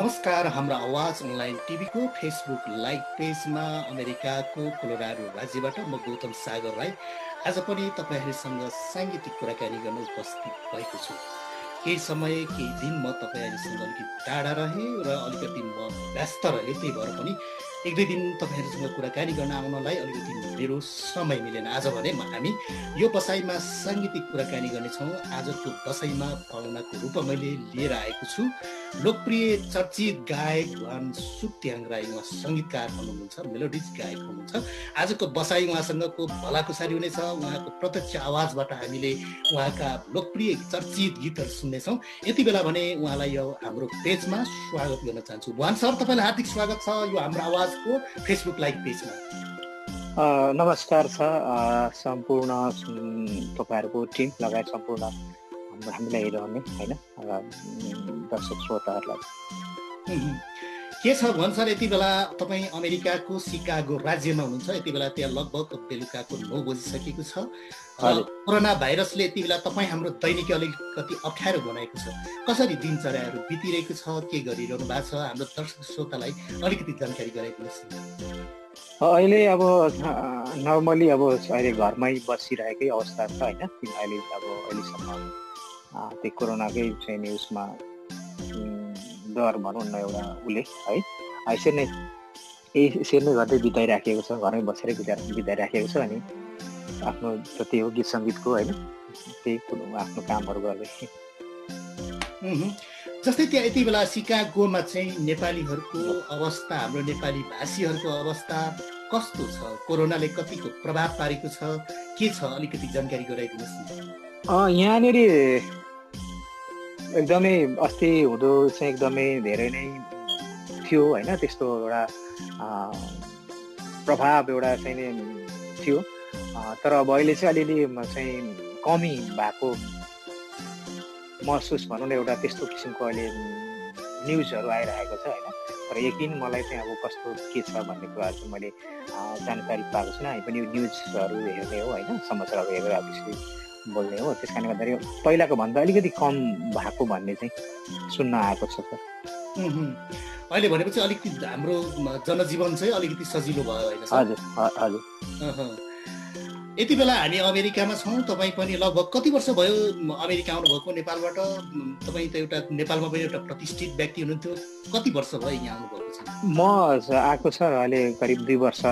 नमस्कार। हाम्रो आवाज अनलाइन टिभी को फेसबुक लाइभ पेज में अमेरिका को कोलोराडो राज्य म गौतम सागर राई आज पनि तपाईहरुसँग सांगीतिक कुराकानी गर्न उपस्थित भएको छु। केही समय केही दिन म तपाईहरुसँग अलिकति टाढा रहे र अलिकति म व्यस्त रहे, त्यही भएर पनि एक दुई दिन तपाईहरुसँग कुराकानी गर्न आउनलाई अलिकति मेरो समय मिलेन। आज भने हामी यो बसाइमा सांगीतिक कुराकानी गर्नेछौँ। आजको बसाइमा पाहुनाको रूपमा मैले लिएर आएको छु लोकप्रिय चर्चित गायक भुवन सुप्तिहाङ राई। उहाँ संगीतकार हुनुहुन्छ, मेलोडिज गायक हुनुहुन्छ। आजको बसाइ उहाँसँगको भलाकुसारी हुनेछ। उहाँको प्रत्यक्ष आवाजबाट हामीले उहाँका लोकप्रिय चर्चित गीतहरू सुन्नेछौँ। यति बेला भने उहाँलाई यो हाम्रो पेजमा स्वागत गर्न चाहन्छु। भुवन सर, तपाईँलाई हार्दिक स्वागत छ यो हाम्रो आवाज को फेसबुक लाइभ पेजमा। नमस्कार छ सम्पूर्ण तपाईहरुको टिम लगायत सम्पूर्ण हामीलाई हेरिरहने हैन दर्शक श्रोताहरुलाई के छ भन्छ। यति बेला तपाई अमेरिकाको सिकागो राज्यमा हुनुहुन्छ। यति बेला त्यहाँ लगभग बेलुकाको 9 बजिसकेको छ। कोरोना भाइरसले यति बेला तपाई हाम्रो दैनिकी अलिकति अप्ठ्यारो बनाएको छ। कसरी दिनचर्याहरु बितिरहेको छ, के गरिरहनु भएको छ, हाम्रो दर्शक श्रोतालाई अलिकति जानकारी गराइदिनुहोस्। अहिले अब नर्मली अब अहिले घरमै बसिरहेकै अवस्था छ हैन। अहिले अब अहिलेसम्म त्यो कोरोनाकै चाहिँ न्युजमा डर भनौँ न एउटा उले है यसरी नै यसरी नै गर्दै बिताइराखेको छ। घरमै बसेर बिताइराखेको छ अनि आफ्नो जति हो गीत सङ्गीतको होइन त्यही आफ्नो कामहरू गर्दै। जस्तै त्यहाँ यति बेला सिकागोमा चाहिँ नेपालीहरूको अवस्था, हाम्रो नेपाली भाषीहरूको अवस्था कस्तो छ? कोरोनाले कतिको प्रभाव पारेको छ, के छ, अलिकति जानकारी गराइदिनुहोस् न। यहाँनिर एकदमै अस्ति हुँदो चाहिँ एकदमै धेरै नै थियो होइन, त्यस्तो एउटा प्रभाव एउटा चाहिँ थियो। तर अब अहिले चाहिँ अलिअलि चाहिँ कमी भएको महसुस भनौँ न, एउटा त्यस्तो किसिमको अहिले न्युजहरू आइरहेको छ होइन। तर यकिन मलाई चाहिँ अब कस्तो के छ भन्ने कुरा चाहिँ मैले जानकारी पाएको छैन। हामी पनि यो न्युजहरू हेर्ने हो होइन, समाचारहरू हेरेर अभियसली बोल्ने हो। त्यस कारणले गर्दाखेरि पहिलाको भन्दा अलिकति कम भएको भन्ने चाहिँ सुन्न आएको छ। अहिले भनेपछि अलिकति हाम्रो जनजीवन चाहिँ अलिकति सजिलो भयो होइन। हजुर हजुर। यति बेला हामी अमेरिकामा छौँ। तपाईँ पनि लगभग कति वर्ष भयो अमेरिका आउनुभएको? नेपालबाट तपाईँ त एउटा नेपालमा पनि एउटा प्रतिष्ठित व्यक्ति हुनुहुन्थ्यो। कति वर्ष भयो यहाँ आउनुभएको छ? म आएको छ अहिले करिब 2 वर्ष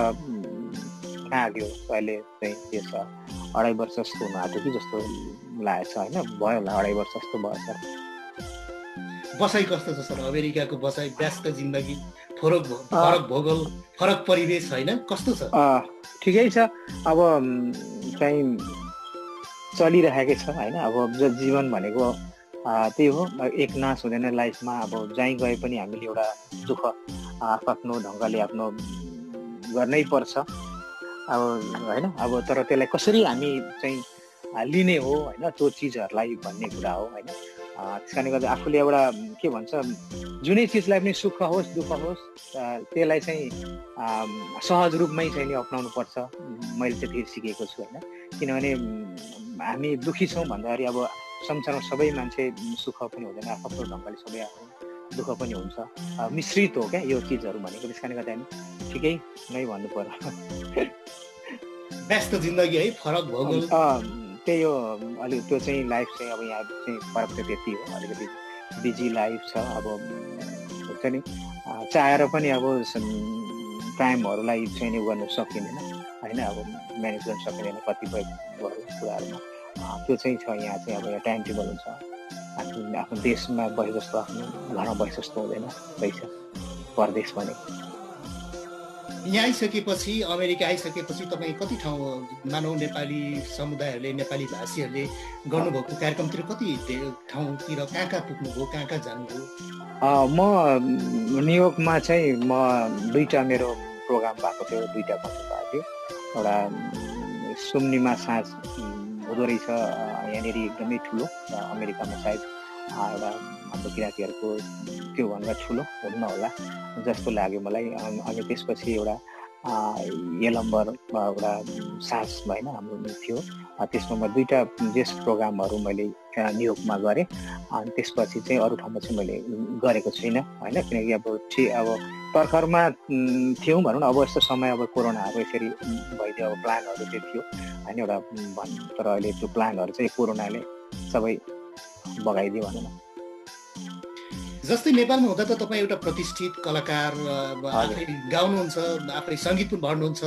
लाग्यो। अहिले चाहिँ के छ 2.5 वर्ष जस्तो हुनु आँट्यो कि जस्तो लागेछ होइन, भयो होला 2.5 वर्ष जस्तो भयो। सर बसाइ कस्तो छ सर अमेरिकाको? बसाइ व्यस्त जिन्दगी, फरक भूगोल, फरक परिवेश होइन, कस्तो छ? ठिकै छ, अब चाहिँ चलिरहेकै छ होइन। अब जीवन भनेको त्यही हो, एक नाश हुँदैन लाइफमा। अब जहीँ गए पनि हामीले एउटा दुःख आफ्नो ढङ्गले आफ्नो गर्नै पर्छ अब होइन। अब तर त्यसलाई कसरी हामी चाहिँ लिने हो होइन त्यो चिजहरूलाई भन्ने कुरा हो होइन। त्यस कारणले गर्दा आफूले एउटा के भन्छ जुनै चिजलाई पनि सुख होस् दुःख होस् त्यसलाई चाहिँ सहज रूपमै चाहिँ नि अप्नाउनु पर्छ। मैले चाहिँ फेरि सिकेको छु होइन, किनभने हामी दुःखी छौँ भन्दाखेरि अब संसारमा सबै मान्छे सुख पनि हुँदैन, आफ्नो ढङ्गले सबै आफ्नो दुःख पनि हुन्छ, मिश्रित हो क्या यो चिजहरू भनेको। त्यस कारणले गर्दा हामी ठिकै नै भन्नु पर्यो। व्यस्त जिन्दगी है, फरक भूगोल, त्यही हो अलिक त्यो चाहिँ लाइफ चाहिँ अब यहाँ चाहिँ फरक चाहिँ त्यति हो। अलिकति बिजी लाइफ छ। अब हुन्छ नि चाहेर पनि अब टाइमहरूलाई चाहिँ नि गर्नु सकिँदैन होइन, अब म्यानेज गर्नु सकिँदैन कतिपय कुराहरूमा। त्यो चाहिँ छ यहाँ चाहिँ अब एउटा टाइम टेबल हुन्छ। आफ्नो आफ्नो देशमा बसे जस्तो आफ्नो घरमा बसे जस्तो हुँदैन रहेछ परदेश भनेको। यहाँ आइसकेपछि अमेरिका आइसकेपछि तपाईँ कति ठाउँ मानव नेपाली समुदायहरूले नेपाली भाषीहरूले गर्नुभएको कार्यक्रमतिर कति ठाउँतिर कहाँ कहाँ पुग्नुभयो, कहाँ कहाँ जानुभयो? म न्युयोर्कमा चाहिँ म 2टा मेरो प्रोग्राम भएको थियो, 2टा कन्सर्ट भएको थियो। एउटा सुम्निमा साँझ हुँदो रहेछ यहाँनिर एकदमै ठुलो अमेरिकामा, सायद एउटा हाम्रो किराँतीहरूको त्योभन्दा ठुलो हुन्न होला जस्तो लाग्यो मलाई। अनि त्यसपछि एउटा यलम्बर एउटा सास भएन हाम्रो थियो त्यसमा दुईटा गेस्ट प्रोग्रामहरु मैले न्युयोर्कमा गरे अनि त्यसपछि चाहिँ अरु ठाउँमा चाहिँ मैले गरेको छैन हैन किनकि अब तर्खरमा थियौं भनौं न अब यस्तो समय अब कोरोनाहरु यसरी भइदियो अब प्लानहरु चाहिँ थियो हैन एउटा तर अहिले त्यो प्लानहरु चाहिँ कोरोनाले सबै बगाइदियो भनौं न। जस्तै नेपालमा हुँदा त तपाई एउटा प्रतिष्ठित कलाकार आफै गाउनुहुन्छ आफै संगीत पनि भर्नुहुन्छ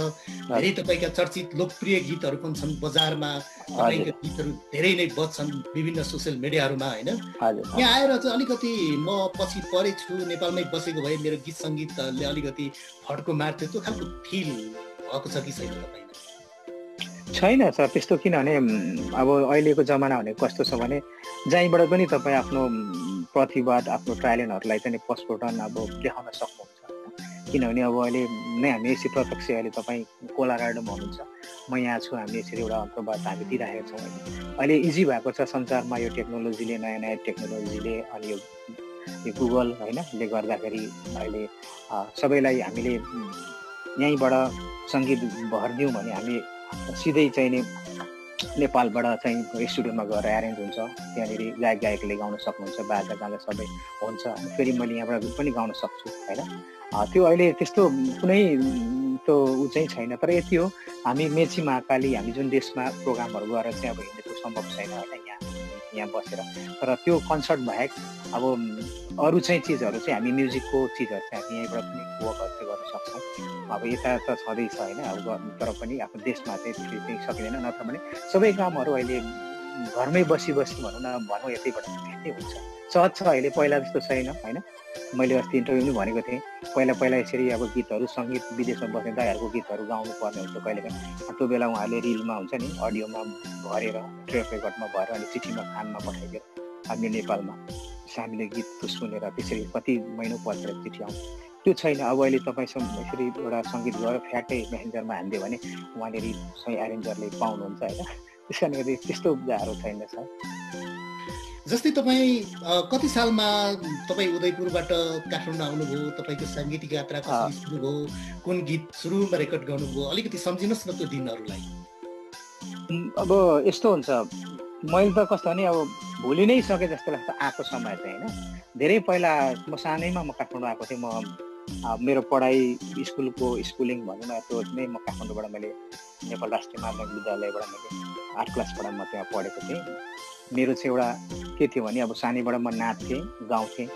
धेरै तपाईका चर्चित लोकप्रिय गीतहरु पनि छन् बजारमा तपाईका गीतहरु धेरै नै बज्छन् विभिन्न सोशल मिडियाहरुमा हैन यहाँ आएर चाहिँ अलिकति म पछि परेछु नेपालमै बसेको भए मेरो गीत संगीतले अलिकति फड्को मार्थे त्यो खालको फिल भएको छ कि छैन तपाईलाई? छैन सर त्यस्तो किनभने अब अहिलेको जमाना भनेको कस्तो छ भने जहीबाट पनि तपाई आफ्नो प्रतिभा आफ्नो ट्यालेन्टहरुलाई चाहिँ पस्फोटन अब देखाउन सक्नुहुन्छ किनभने अब अहिले नै हामी यसरी प्रत्यक्ष अहिले तपाई कोलाराडोमा हुनुहुन्छ म यहाँ छु हामी यसरी एउटा अन्तर्वाद हामी दिइरहेका छौँ अहिले इजी भएको छ संसारमा यो टेक्नोलोजीले नयाँ नयाँ टेक्नोलोजीले अनि यो गुगल हैन ले गर्दाखेरि अहिले सबैलाई हामीले यहीबाट संगीत भर्दियौं भने हामी सिधै चाहिँ नेपालबाट चाहिँ स्टुडियोमा गएर एरेन्ज हुन्छ त्यहाँनेरि गायक गायकले गाउन सक्नुहुन्छ बाजा गाजा सबै हुन्छ फेरि मैले यहाँबाट पनि गाउन सक्छु हैन त्यो अहिले त्यस्तो कुनै त्यो उ चाहिँ छैन तर यति हो हामी मेची महाकाली हामी जुन देशमा प्रोग्रामहरु गरेर चाहिँ अब हिँड्नु सम्भव छैन हैन यहाँ बसेर तर त्यो कन्सर्ट बाहेक अब अरु चाहिँ चीजहरु चाहिँ हामी म्युजिकको चीजहरु चाहिँ हामी यहाँबाट पनि वर्कहरु गर्न सक्छौँ अब यता त छदै छ हैन अब तर पनि आफ्नो देशमा चाहिँ त्यति सकिदैन नत्र भने सबै कामहरु अहिले घरमै बसी भनौँ यतैबाट त्यतै हुन्छ सहज छ अहिले पहिला जस्तो छैन हैन मैले अस्ति इन्टरभ्यूमा भनेको थिएँ पहिला यसरी अब गीतहरु संगीत विदेशमा बस्ने दाइहरुको गीतहरु गाउनु पर्ने हुन्छ कहिलेकाहीँ त्यो बेला उहाँले रिलमा हुन्छ नि अडियोमा भरेर ट्रेक रेकर्डमा भएर अनि चिठीमा खानमा पठाइदिएर हामी नेपालमा हामीले गीत सुनेर त्यसरी कति महिना पछि चिठी आउँछ त्यो छैन अब अहिले तपाईसँग यसरी एउटा संगीत गरेर फ्याटै मेसेन्जरमा हान्दियो भने उहाँले सही एरेन्जरले पाउनुहुन्छ हैन त्यसकारण गर्दा त्यस्तो गाह्रो छैन सर। जस्तै तपाई कति सालमा तपाई उदयपुरबाट काठमाडौँ आउनुभयो तपाईको संगीत यात्रा कसरी सुरु भयो कुन गीत सुरुमा रेकर्ड गर्नुभयो अलिकति सम्झिनुहोस् न त्यो दिनहरुलाई। अब यस्तो हुन्छ मैले त कस्तो नि अब भुलि नै सके जस्तो लाग्छ आको समय चाहिँ हैन धेरै पहिला म सानैमा म काठमाडौँ आएको थिएँ म मेरो पढाइ स्कुलिङ भन्नु न त्यो नै म काठमाडौँबाट मैले नेपाल राष्ट्रिय माध्यमिक विद्यालयबाट मैले 8 क्लासबाट म त्यहाँ पढेको थिएँ मेरो चाहिँ एउटा के थियो भने अब सानैबाट म नाच्थेँ गाउँथेँ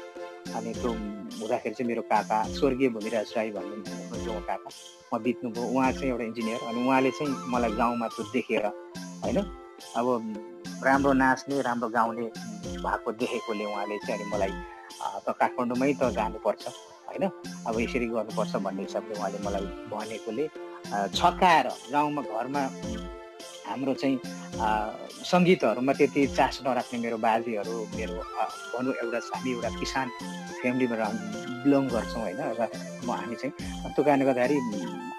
अनि त्यो हुँदाखेरि चाहिँ मेरो काका स्वर्गीय भूमिराज राई भन्नुहुन्थ्यो म काका म बित्नुभयो उहाँ चाहिँ एउटा इन्जिनियर अनि उहाँले चाहिँ मलाई गाउँमा त्यो देखेर हैन अब राम्रो नाच्ने राम्रो गाउने भएको देखेकोले उहाँले चाहिँ अनि मलाई त काठमाडौँमै त जानुपर्छ हैन अब यसरी गर्नुपर्छ भन्ने हिसाबले उहाँले मलाई भनेकोले छकाएर गाउँमा घरमा हाम्रो चाहिँ संगीतहरुमा त्यति चासो नराख्ने मेरो बाजेहरु मेरो भनौं एउटा हामी एउटा किसान फ्यामिलीबाट बिलोङ गर्छौं हैन र म हामी चाहिँ त्यो कारणले गर्दाखेरि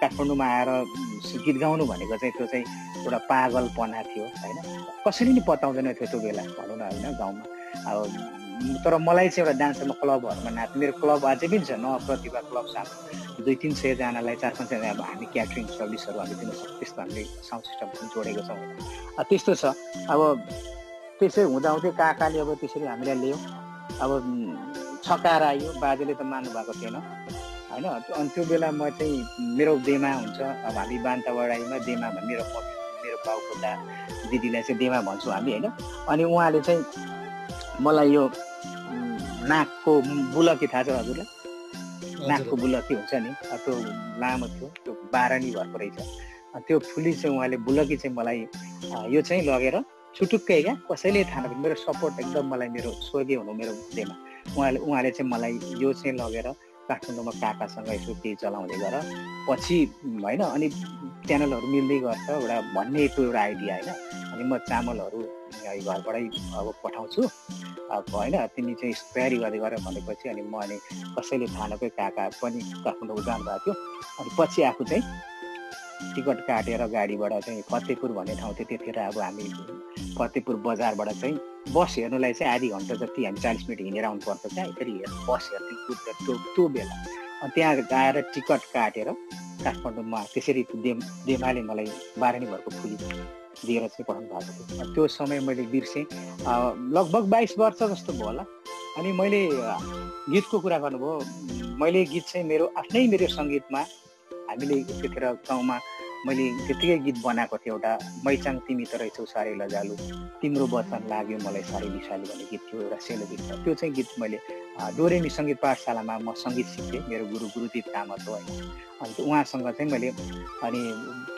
काठमाडौँमा आएर गीत गाउनु भनेको चाहिँ त्यो चाहिँ एउटा पागलपना थियो हैन कसैले नि पताउँदैन थियो त्यो बेला भनौं न हैन गाउँमा अब तर मलाई चाहिँ एउटा डान्समा क्लबहरुमा नाच मेरो क्लब अझै पनि छ न प्रतिभा क्लब साथ 200-300 जनालाई 400-500 जना अब हामी क्याटरिङ सर्भिसहरु हामी दिन सक्छौं त्यस्तो हामीले साउन्ड सिस्टम पनि जोडेको छौं त्यस्तो छ अब त्यसै हुँदाहुँदै काकाले अब त्यसरी हामीलाई लियो अब छकाएर आयो बाजेले त मान्नु भएको थिएन हैन अनि त्यो बेला म चाहिँ मेरो देमा हुन्छ अब हामी बान्तावडाईमा देमा भन्ने मेरो बाउको दिदीलाई चाहिँ देमा भन्छौं हामी हैन अनि उहाँले चाहिँ मलाई यो नाकको बुलकी थाहा छ हजुरलाई नाकको बुलकी हुन्छ नि त्यो लामो थियो त्यो बारानी भएको रहेछ त्यो फुली चाहिँ उहाँले बुलकी चाहिँ मलाई यो चाहिँ लगेर छुटुक्कै क्या कसैले थाहा नपाउने मेरो सपोर्ट एकदम मलाई मेरो स्वर्गीय हुनु मेरो देमा उहाँले चाहिँ मलाई यो चाहिँ लगेर काठमाडौँमा काकासँग यसो केही चलाउँदै गर पछि हैन अनि च्यानलहरु मिल्दै गर्छ एउटा भन्ने त्यो एउटा आइडिया हैन अनि म चामलहरु घरबाटै अब पठाउँछु अब हैन तिमी चाहिँ तयारी गर्दै गर भनेपछि अनि म अनि कसैले थाहा नपाई काका पनि काठमाडौँ जानुभएको थियो अनि पछि आफू चाहिँ टिकट काटेर गाडीबाट चाहिँ फतेपुर भन्ने ठाउँ थियो त्यतिखेर अब हामी फतेपुर बजारबाट चाहिँ बस हेर्नुलाई चाहिँ आधी घण्टा जति हामी 40 मिनट हिँडेर आउनुपर्छ क्या फेरि बस हेर्ने कुद्दा त्यो बेला अनि त्यहाँ गएर टिकट काटेर काठमाडौँमा त्यसरी देमाले मलाई बारानी भरको फुली दिएर चाहिँ पठाउनु भएको थियो। त्यो समय मैले बिर्सेँ, लगभग 22 वर्ष जस्तो भयो होला। अनि मैले गीतको कुरा गर्नुभयो, मैले गीत चाहिँ मेरो आफ्नै मेरो सङ्गीतमा हामीले त्यतिखेर गाउँमा मैले त्यतिकै गीत बनाएको थिएँ। एउटा मैचाङ तिमी त रहेछौ साह्रै लजालु, तिम्रो वचन लाग्यो मलाई साह्रै विषालु भन्ने गीत थियो, एउटा सेलो गीत छ। त्यो चाहिँ गीत मैले डोरेमी सङ्गीत पाठशालामा म सङ्गीत सिक्थेँ, मेरो गुरु गुरुदीप तामाङ हो होइन। अनि उहाँसँग चाहिँ मैले अनि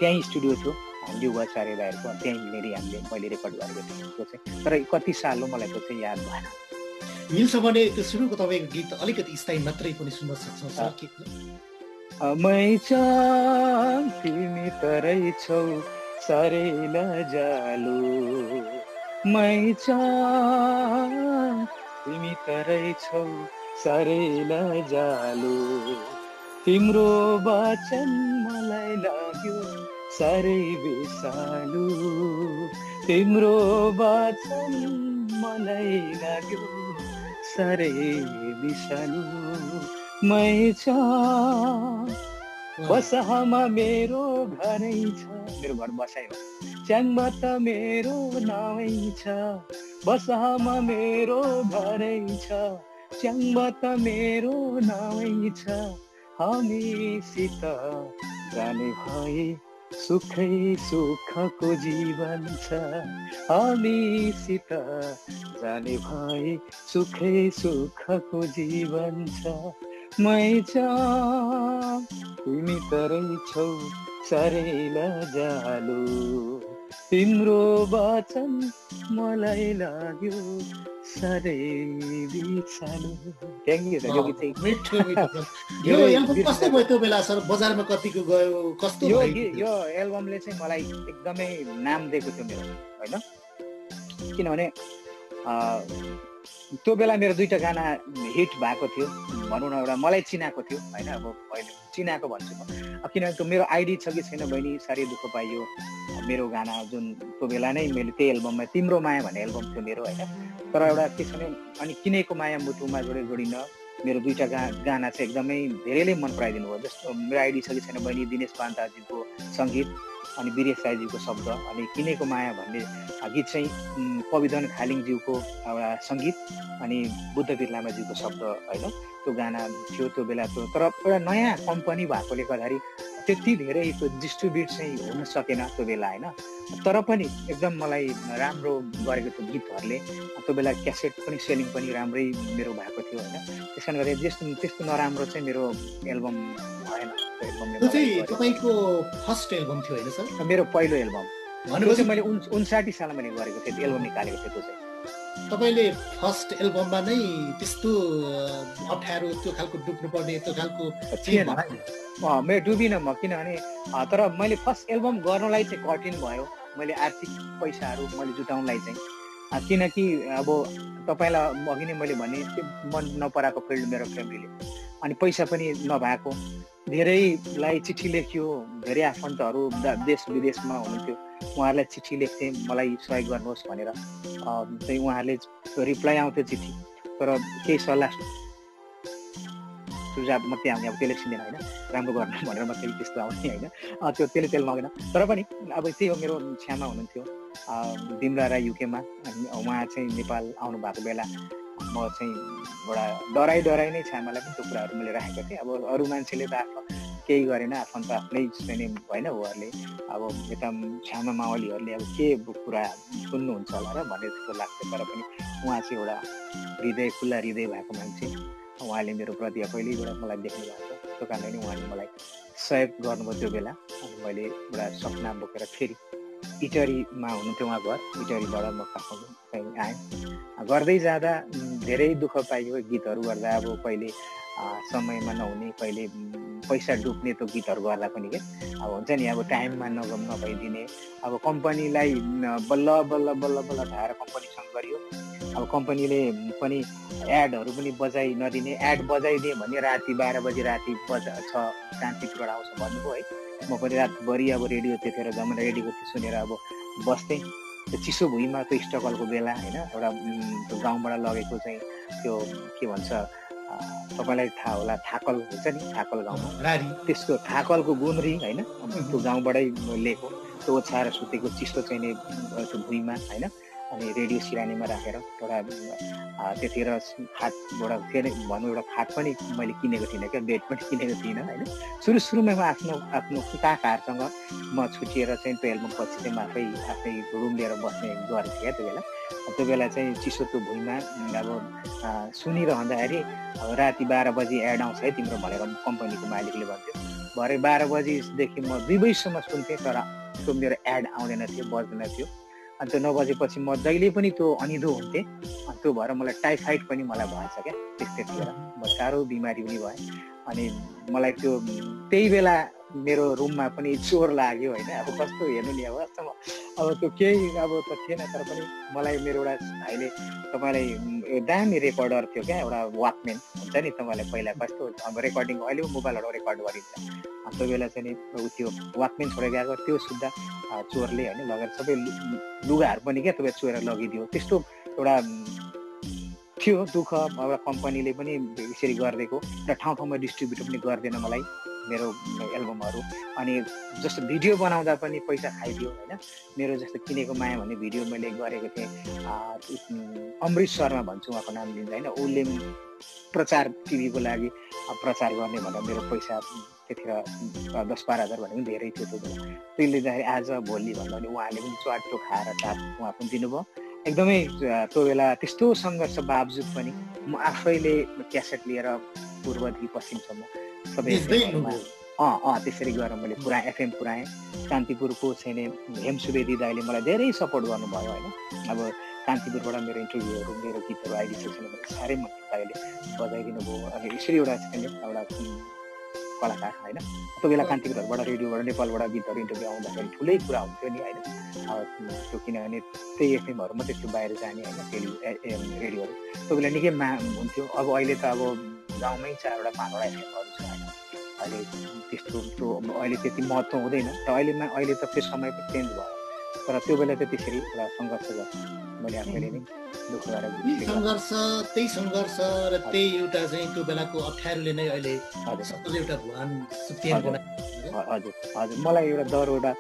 त्यहीँ स्टुडियो थियो हामीले उचार्य भाइहरूको, अनि त्यहीँनिर हामीले मैले रेकर्ड गरेको थिएँ त्यो चाहिँ। तर कति साल हो मलाई त्यो चाहिँ याद भएन। मिल्छ भने त्यो सुरुको तपाईँको गीत अलिकति स्थायी मात्रै पनि सुन्न सक्छौँ सर के? मैचाङ तिमी त रहेछौ साह्रै लजालु, मैचाङ तिमी त रहेछौ साह्रै लजालु, तिम्रो वचन मलाई लाग्यो साह्रै विषालु, तिम्रो वचन मलाई लाग्यो साह्रै विषालु, मै छ बसामा मेरो घरै छ, मेरो घर बसाइ हो, च्याङमा त मेरो नावै छ, बसामा मेरो घरै छ, च्याङमा त मेरो नावै छ, हामीसित जाने भए सुखै सुखको जीवन छ, हामीसित जाने भए सुखै सुखको जीवन छ, मै चाँ तिमी त रहेछौ साह्रै लजालु, तिम्रो वचन मलाई लाग्यो साह्रै विषालु। यो एल्बमले चाहिँ मलाई एकदमै नाम दिएको थियो मेरो होइन, किनभने त्यो बेला मेरो दुईवटा गाना हिट भएको थियो भनौँ न, एउटा मलाई चिनाएको थियो होइन। अब मैले चिनाएको भन्छु म, किनभने त्यो मेरो आइडी छ कि छैन बहिनी साह्रै दुःख पाइयो मेरो गाना जुन त्यो बेला नै मैले त्यही एल्बममा तिम्रो माया भन्ने एल्बम थियो मेरो होइन। तर एउटा के छ भने अनि किनेको माया मुटुमा जोडिन मेरो दुईवटा गाना चाहिँ एकदमै धेरैले मन पराइदिनु भयो। जस्तो मेरो आइडी छ कि छैन बहिनी दिनेश पान्ताजीको सङ्गीत अनि वीरेश राईजीको शब्द, अनि किनेको माया भन्ने गीत चाहिँ पविधन खालिङज्यूको एउटा सङ्गीत अनि बुद्धवीर लामाज्यूको शब्द होइन, त्यो गाना थियो त्यो बेला। त्यो तर एउटा नयाँ कम्पनी भएकोले गर्दाखेरि त्यति धेरै त्यो डिस्ट्रिब्युट चाहिँ हुन सकेन त्यो बेला होइन। तर पनि एकदम मलाई राम्रो गरेको त्यो गीतहरूले, त्यो बेला क्यासेट पनि सेलिङ पनि राम्रै मेरो भएको थियो होइन। त्यस कारण गर्दा त्यस्तो त्यस्तो नराम्रो चाहिँ मेरो एल्बम भएन। त्यो चाहिँ तपाईँको फर्स्ट एल्बम थियो होइन सर? मेरो पहिलो एल्बम भनेपछि मैले 59 सालमा मैले गरेको थिएँ त्यो एल्बम निकालेको थिएँ। त्यो चाहिँ तपाईँले फर्स्ट एल्बममा नै त्यस्तो अप्ठ्यारो त्यो खालको डुब्नुपर्ने त्यो खालको थिएन? मेरो डुबिनँ म, किनभने तर मैले फर्स्ट एल्बम गर्नलाई चाहिँ कठिन भयो मैले आर्थिक पैसाहरू मैले जुटाउनलाई चाहिँ, किनकि अब तपाईँलाई अघि नै मैले भने मन नपराएको फिल्ड मेरो फ्यामिलीले, अनि पैसा पनि नभएको, धेरैलाई चिठी लेख्यो, धेरै आफन्तहरू देश विदेशमा हुनुहुन्थ्यो उहाँहरूलाई चिठी लेख्थेँ मलाई सहयोग गर्नुहोस् भनेर, चाहिँ उहाँहरूले रिप्लाई आउँथ्यो चिठी तर केही सल्लाह सुझाव मात्रै आउने, अब त्यसले सुन्दैन होइन राम्रो गर्नु भनेर मात्रै त्यस्तो आउने होइन, त्यो त्यसले तेल लगेन। तर पनि अब त्यही हो, मेरो छ्यामा हुनुहुन्थ्यो दिमरा राई युकेमा, उहाँ चाहिँ नेपाल आउनु भएको बेला म चाहिँ एउटा डराइ नै छ्यामालाई पनि त्यो कुराहरू मैले राखेको थिएँ। अब अरू मान्छेले त आफ्नो केही गरेन, आफन्त आफ्नै छैन होइन, उहाँहरूले अब यता छ्यामा मावलीहरूले अब के कुरा सुन्नुहुन्छ होला र भन्ने जस्तो लाग्थ्यो। तर पनि उहाँ चाहिँ एउटा हृदय खुल्ला हृदय भएको मान्छे, उहाँले मेरो प्रति पहिल्यैबाट मलाई देख्नु भएको, त्यो कारणले नै उहाँले मलाई सहयोग गर्नुभयो त्यो बेला। अनि मैले एउटा सपना बोकेर फेरि इटरीमा हुनुहुन्थ्यो उहाँ घर, इटरीबाट म काठमाडौँ आएँ। गर्दै जाँदा धेरै दुःख पाइयो गीतहरू गर्दा, अब कहिले समयमा नहुने, कहिले पैसा डुब्ने त्यो गीतहरू गर्दा पनि के अब हुन्छ नि, अब टाइममा नभइदिने, अब कम्पनीलाई बल्ल बल्ल बल्ल बल्ल भएर कम्पनीसँग गरियो। अब कम्पनीले पनि एडहरू पनि बजाइ नदिने, एड बजाइदिए भने राति 12 बजी राति 6 कान्तिपुर आउँछ भन्नुभयो है। म पनि रातभरि अब रेडियो त्यतिखेर जम्मा रेडियो त्यो सुनेर अब बस्थेँ, त्यो चिसो भुइँमा त्यो स्ट्रगलको बेला होइन। एउटा त्यो गाउँबाट लगेको चाहिँ त्यो के भन्छ तपाईँलाई थाहा होला थाकल हुन्छ नि, थाकल गाउँमा त्यसको थाकलको गुन्द्री होइन, त्यो गाउँबाटै लिएको ओछ्याएर सुतेको चिसो चाहिने भुइँमा हैन अनि रेडियो सिरानीमा राखेर एउटा त्यतिर हातबाट फेरि भन्नु एउटा खाट पनि मैले किनेको थिइनँ के बेड पनि किनेको थिइनँ हैन। सुरु सुरुमा म आफ्नो आफ्नो पिताकारसँग म छुटिएर चाहिँ 12 पछि चाहिँ मात्रै आफै रुम लिएर बस्ने गर्थेँ त्यो बेला। त्यो बेला चाहिँ चिसो त्यो भुइँमा अब सुनिरहँदाखेरि अब राति 12 बजे एड आउँछ है तिम्रो भनेर कम्पनीको मालिकले भन्थ्यो। भरे 12 बजेदेखि म 2 बजेसम्म सुन्थे तर त्यो मेरो एड आउँदैन थियो बज्दैन थियो। अनि 9 बजेपछि म जहिले पनि त्यो अनिदो हुन्थे त्यो भएर मलाई टाइफाइड पनि मलाई भएछ क्या त्यस्तै थियो र म साह्रो बिमारी पनि भएँ। अनि मलाई त्यो त्यही बेला मेरो रुममा पनि चोर लाग्यो होइन अब कस्तो हेर्नु नि अब त्यो केही अब त थिएन तर पनि मलाई मेरो एउटा भाइले तपाईलाई दामी रेकर्डर थियो क्या एउटा वाकम्यान हुन्छ नि तपाईँलाई पहिला कस्तो अब रेकर्डिङ अहिले मोबाइलबाट रेकर्ड गरिन्छ त्यो बेला चाहिँ नि त्यो वाकम्यान छोडेर गएको त्यो सुन्दा चोरले होइन लगेर सबै लुगाहरू पनि क्या तपाईँ चोरेर लगिदियो त्यस्तो एउटा थियो दुःख। एउटा कम्पनीले पनि यसरी गरिदिएको र ठाउँ ठाउँमा डिस्ट्रिब्युट पनि गर्दैन मलाई मेरो एल्बमहरु। अनि जस्तो भिडियो बनाउँदा पनि पैसा खाइदियो हैन मेरो जस्तो किनेको माया भन्ने भिडियो मैले गरेको थिएँ अमृत शर्मा भन्छु उहाँको नाम लिन्छ हैन उले प्रचार टिभीको लागि प्रचार गर्ने भनेर मेरो पैसा त्यतिर 10-12 हजार भने पनि धेरै थियो त्यो त्यसले चाहिँ आज भोलि भन्दा पनि उहाँले पनि च्वाटो खाएर चाप उहाँ पनि दिनुभयो। एकदमै त्यो बेला त्यस्तो संघर्ष बावजुद पनि म आफैले क्यासेट लिएर पूर्वदेखि पश्चिमसम्म सबै त्यसरी गरेर मैले पुरा एफएम पुऱ्याएँ। कान्तिपुरको छैन हेम सुवेदी दाइले मलाई धेरै सपोर्ट गर्नुभयो होइन अब कान्तिपुरबाट मेरो इन्टरभ्यूहरू मेरो गीतहरू आइडी सेक्सनमा साह्रै मन दाइले बजाइदिनु भयो। अनि यसरी एउटा छैन एउटा कलाकार होइन त्यो बेला कान्तिपुरहरूबाट रेडियोबाट नेपालबाट गीतहरू इन्टरभ्यू आउँदाखेरि ठुलै कुरा हुन्थ्यो नि होइन त्यो किनभने त्यही एफएमहरू मात्रै त्यो बाहिर जाने होइन टेलिभिजन रेडियोहरू त्यो बेला निकै हुन्थ्यो। अब अहिले त अब गाउँमै 4-5 एफएमहरू छ अहिले त्यस्तो त्यो अहिले त्यति महत्त्व हुँदैन र अहिले त त्यो समय त चेन्ज भयो तर त्यो बेला त त्यसरी एउटा सङ्घर्ष गर्छु मैले आफैले नै दुःख गरेर त्यही सङ्घर्ष र त्यही एउटा चाहिँ त्यो बेलाको अप्ठ्यारोले नै अहिले सबैले एउटा भुवन सुप्तिहाङ हजुर हजुर मलाई एउटा डर एउटा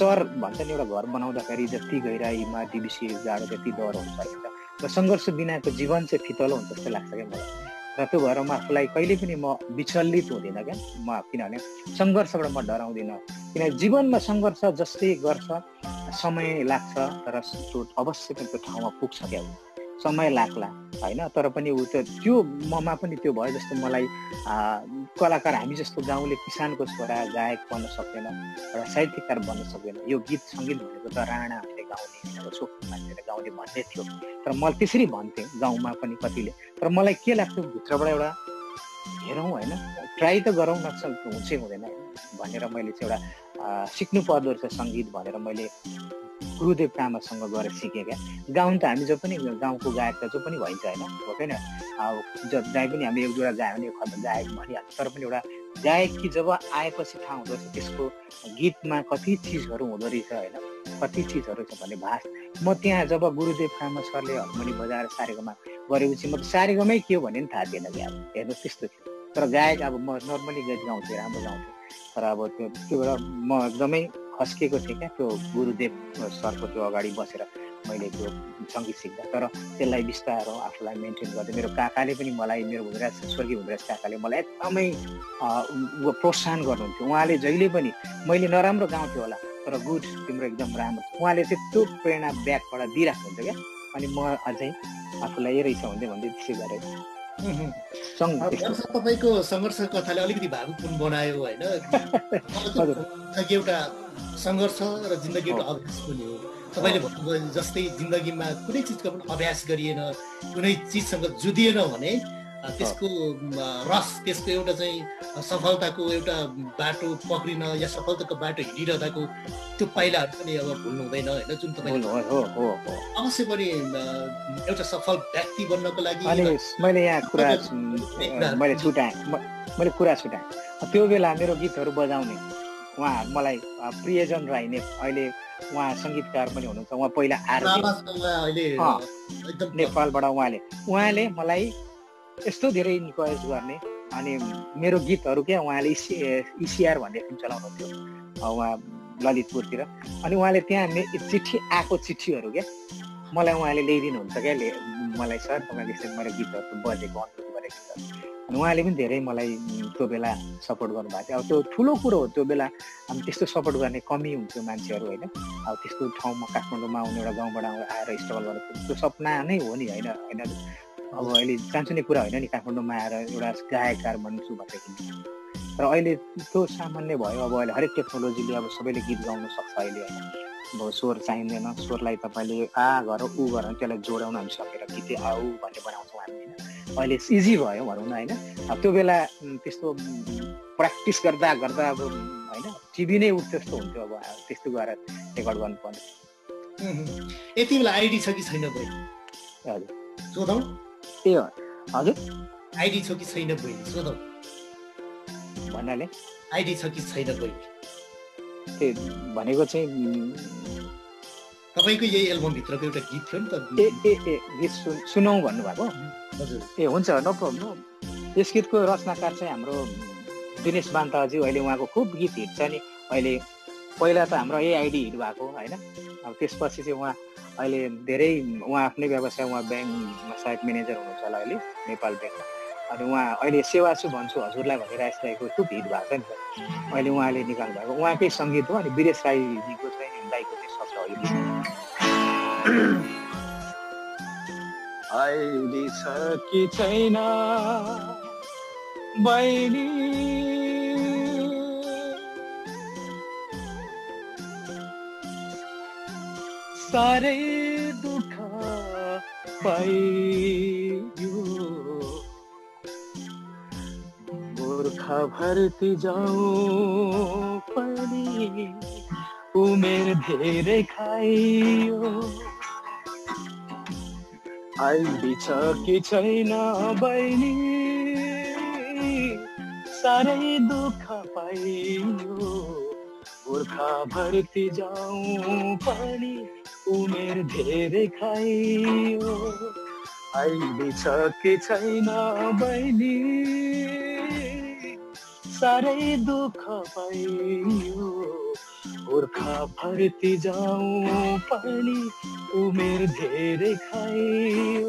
चर भन्छ नि एउटा घर बनाउँदाखेरि जति गहिराईमा डिबिसी जाडो त्यति डर हुन्छ र सङ्घर्ष बिनाको जीवन चाहिँ फितलो हुन्छ जस्तो लाग्छ क्या मलाई। र त्यो भएर म आफूलाई कहिले पनि म विचलित हुँदिनँ क्या म किनभने सङ्घर्षबाट म डराउँदिनँ किनभने जीवनमा सङ्घर्ष जस्तै गर्छ समय लाग्छ तर अवश्य पनि त्यो ठाउँमा पुग्छ क्या समय लाग्ला होइन तर पनि ऊ त्यो ममा पनि त्यो भयो जस्तो मलाई कलाकार हामी जस्तो गाउँले किसानको छोरा गायक बन्न सक्दैन एउटा साहित्यकार बन्न सक्दैन यो गीत सङ्गीत भनेको त राणाहरूले गाउने सोख मान्छेले गाउने भन्ने थियो तर मलाई त्यसरी भन्थेँ गाउँमा पनि कतिले तर मलाई के लाग्थ्यो भित्रबाट एउटा हेरौँ होइन ट्राई त गरौँ न हुन्छ हुँदैन भनेर मैले चाहिँ एउटा सिक्नु पर्दो रहेछ सङ्गीत भनेर मैले गुरुदेव तामासँग गएर सिकेँ क्या। गाउन त हामी जो पनि गाउँको गायक त जो पनि भइन्छ होइन हो किन अब जहीँ पनि हामी 1-2 गायौँ भने गायक भनिहाल्छ तर पनि एउटा गायक कि जब आएपछि थाहा हुँदो रहेछ त्यसको गीतमा कति चिजहरू हुँदो रहेछ होइन कति चिजहरू छ भन्ने भाष म त्यहाँ जब गुरुदेव तामा सरले हर्मोनी बजाएर सारेगामा गरेपछि म सारेगामै के हो भने नि थाहा थिएन कि अब हेर्नु त्यस्तो थियो तर गायक अब म नर्मली गीत गाउँथेँ राम्रो गाउँथेँ तर अब त्यो बेला म एकदमै खस्केको थिएँ क्या त्यो गुरुदेव सरको त्यो अगाडि बसेर मैले त्यो सङ्गीत सिक्दा तर त्यसलाई बिस्तारो आफूलाई मेन्टेन गर्दै मेरो काकाले पनि मलाई मेरो स्वर्गीय हुँदराज काकाले मलाई एकदमै प्रोत्साहन गर्नुहुन्थ्यो। उहाँले जहिले पनि मैले नराम्रो गाउँथेँ होला तर गुड तिम्रो एकदम राम्रो उहाँले चाहिँ त्यो प्रेरणा ब्याकबाट दिइराख्नुहुन्थ्यो क्या अनि म अझै आफूलाई यो रहेछ हुँदै भन्दै त्यसै गरेँ। तपाईँको सङ्घर्ष कथाले अलिकति भावुक बनायो होइन एउटा सङ्घर्ष र जिन्दगी एउटा अभ्यास पनि हो तपाईँले भन्नुभयो जस्तै जिन्दगीमा कुनै चिजको पनि अभ्यास गरिएन कुनै चिजसँग जुधिएन भने त्यसको रस त्यसको एउटा चाहिँ सफलताको एउटा बाटो पक्रिन या सफलताको बाटो हिँडिरहँदाको त्यो पाइलाहरू पनि अब भुल्नु हुँदैन होइन जुन तपाईँले अवश्य पनि एउटा सफल व्यक्ति बन्नको लागि मैले यहाँ कुरा छुटाएँ त्यो बेला मेरो गीतहरू बजाउने उहाँ मलाई प्रियजन राई ने अहिले उहाँ सङ्गीतकार पनि हुनुहुन्छ उहाँ पहिला नेपालबाट उहाँले मलाई यस्तो धेरै इन्करेज गर्ने अनि मेरो गीतहरू क्या उहाँले इसिआर भन्ने फिल्म चलाउनु थियो उहाँ ललितपुरतिर अनि उहाँले त्यहाँ चिठी आएको चिठीहरु के मलाई उहाँले लेखिदिनु हुन्छ के मलाई सर तपाईले मेरो गीतहरु बजेको अनुरोध गरेको छ अनि उहाँले पनि धेरै मलाई त्यो बेला सपोर्ट गर्नु भएको थियो। अब त्यो ठुलो कुरो हो, त्यो बेला हामी त्यस्तो सपोर्ट गर्ने कमी हुन्थ्यो मान्छेहरु हैन। अब त्यस्तो ठाउँमा काठमाडौँमा आउने एउटा गाउँबाट आएर स्ट्रगल गर्नु त्यो सपना नै हो नि हैन हैन। अब अहिले सानसानो कुरा हैन नि काठमाडौँमा आएर एउटा गायककार बन्छु भन्ने र अहिले त्यो सामान्य भयो। अब अहिले हरेक टेक्नोलोजीले अब सबैले गीत गाउन सक्छ अहिले हैन। अब स्वर चाहिँदैन, स्वरलाई तपाईले आ गर उ गर त्यसलाई जोडाउन हामी सकेर गीतै आऊ भन्ने बनाउँछौँ हामी हैन। अहिले इजी भयो भनौँ न हैन। अब त्यो बेला त्यस्तो प्र्याक्टिस गर्दा गर्दा अब हैन टिभी नै उठ्थ्यो जस्तो हुन्थ्यो। अब त्यस्तो गएर रेकर्ड गर्नु पर्ने। यति बेला आइडी छ कि छैन भई हजुर सोधौं? ए हजुर आइडी छ कि छैन भई सोधौं भन्नाले आइडी छ कि छैन कोही त्यो भनेको चाहिँ तपाईको यही एल्बम भित्रको एउटा गीत थियो नि त। गीत सुनौं भन्नु भएको? हजुर हुन्छ नो प्रब्लम। यस गीतको रचनाकार चाहिँ हाम्रो दिनेश बान्ताजी, अहिले उहाँको खुब गीत हिट छ नि। अहिले पहिला त हाम्रो यही आइडी हिट भएको हैन। अब त्यसपछि चाहिँ उहाँ अहिले धेरै उहाँ आफ्नै व्यवसाय उहाँ ब्याङ्कमा साइट म्यानेजर हुनुहुन्छ होला अहिले नेपाल ब्याङ्कमा। अनि उहाँ अहिले सेवा छु भन्छु हजुरलाई भनेर यसको खुब हिट भएको छ नि त। अहिले उहाँले निकाल्नु भएको उहाँकै सङ्गीत हो। अनि बिरेश राईजीको चाहिँ लाइको चाहिँ शब्द हो यो। आइडी छ कि छैन बहिनी साह्रै दुःख पाइयो मूर्खा भर्ती जाऊँ पनि उमेर धेरै खाइयो। आइडी छ कि छैन बहिनी साह्रै दुःख पाइयो मूर्खा भर्ती जाऊँ पनि उमेर धेरै खाइयो। आइडी छ कि छैन बहिनी साह्रै दुःख पाइयो मूर्खा भर्ती जाऊँ पनि उमेर धेरै खाइयो।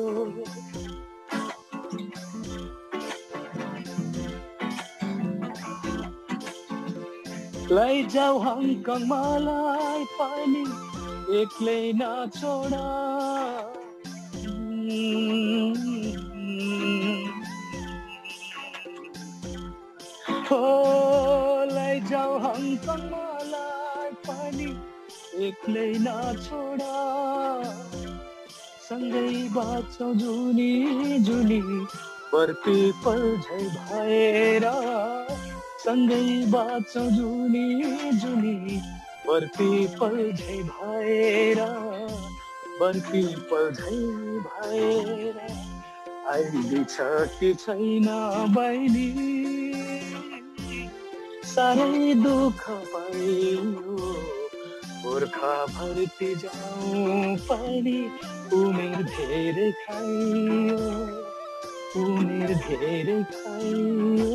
लैजाऊ हङकङ मलाई पनि एक्लै नछोड लैजाऊ हङकङ मलाई पनि एक्लै नछोड सँगै बाँचौँ जुनी जुनी बर्ती पल्झै भएर सँगै बाँचौँ जुनी जुनी बर्ती पल्झै भएर बर्ती पल्झै भएर। आइडी छ कि छैन बहिनी साह्रै दुःख पाइयो मूर्खा भर्ती जाऊँ पनि उमेर धेरै खाइयो उमेर धेरै खाइयो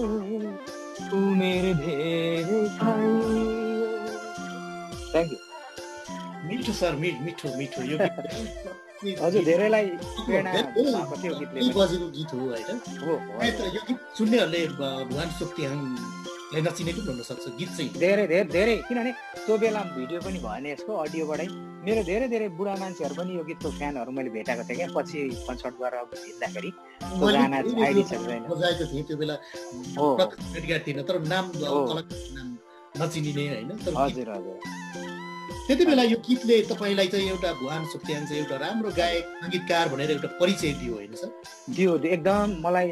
उमेर धेरै खाइयो। Thank you. मिठो सर मिठो मिठो यो हजुर धेरैलाई प्रेरणा भएको थियो गीतले गीत हो हैन। यो गीत सुन्नेहरुले भुवन सुप्तिहाङ नचिनेको भन्न सक्छ गीत चाहिँ धेरै किनभने त्यो बेला भिडियो पनि भएन यसको अडियोबाटै। मेरो धेरै बुढा मान्छेहरु पनि यो गीतको फ्यानहरु मैले भेटाएको थिएँ क्या पछि कन्सर्ट गरेर हिँड्दाखेरि गाना आइडी छ छैन बजाएको थिएँ त्यो बेला प्रकट गर्दिन तर नाम नचिनिने हैन। तर हजुर त्यतिबेला यो गीतले तपाईलाई चाहिँ एउटा भुवन सुप्तिहाङ चाहिँ एउटा राम्रो गायक संगीतकार भनेर एउटा परिचय दियो हैन सर? दियो एकदम। मलाई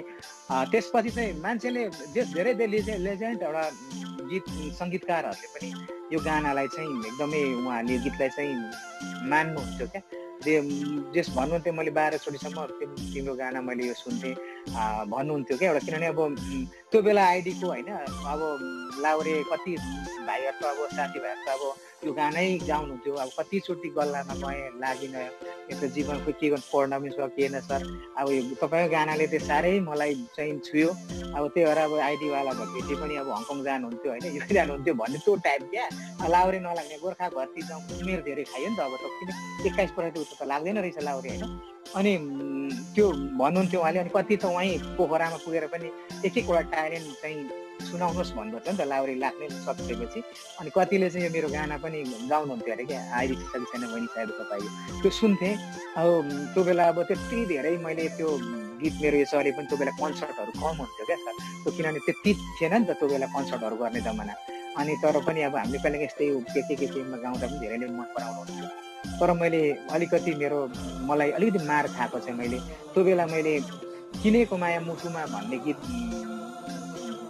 त्यसपछि चाहिँ मान्छेले धेरै लेजेन्ड एउटा गीत सङ्गीतकारहरूले पनि यो गानालाई चाहिँ एकदमै उहाँहरूले गीतलाई चाहिँ मान्नुहुन्थ्यो क्या। जस भन्नुहुन्थ्यो मैले 12 चोटिसम्म तिम्रो गाना मैले यो सुन्थेँ भन्नुहुन्थ्यो क्या एउटा। किनभने अब त्यो बेला आइडीको हैन अब लाउरे कति भाइहरू त अब साथीभाइहरू त अब त्यो गानै गाउनु थियो। अब कतिचोटि गल्लामा गएँ लागिन, यो त जीवनको के गर्नु पढ्न पनि सकिएन सर। अब तपाईँको गानाले चाहिँ साह्रै मलाई चाहिँ छुयो। अब त्यही भएर अब आइडीवाला भेटे पनि अब हङकङ जानुहुन्थ्यो होइन, यो जानुहुन्थ्यो भन्ने त्यो टाइप क्या। लाउरे नलाग्ने गोर्खा भर्ती जाउँ, उमेर धेरै खायो नि त, अब त किन 21% उस्तो त लाग्दैन रहेछ लाउरे होइन। अनि त्यो भन्नुहुन्थ्यो उहाँले। अनि कति त उहीँ पोखरामा पुगेर पनि एक एकवटा ट्यालेन्ट चाहिँ सुनाउनुहोस् भन्नुभयो नि त लाउरी लाग्ने सकिसकेपछि। अनि कतिले चाहिँ यो मेरो गाना पनि गाउनुहुन्थ्यो अरे क्या, आइदिसकेको छैन बहिनी सायद तपाईँले, त्यो सुन्थेँ। अब त्यो बेला अब त्यति धेरै मैले त्यो गीत मेरो यो सरे पनि त्यो बेला कन्सर्टहरू कम हुन्थ्यो क्या सर, त्यो किनभने त्यति थिएन नि त त्यो बेला कन्सर्टहरू गर्ने जमाना। अनि तर पनि अब हामीले कहिले यस्तै के फिल्ममा गाउँदा पनि धेरैले मन पराउनुहुन्थ्यो। तर मैले अलिकति मलाई अलिकति मार खाएको चाहिँ मैले त्यो बेला मैले किनेको माया मुटुमा भन्ने गीत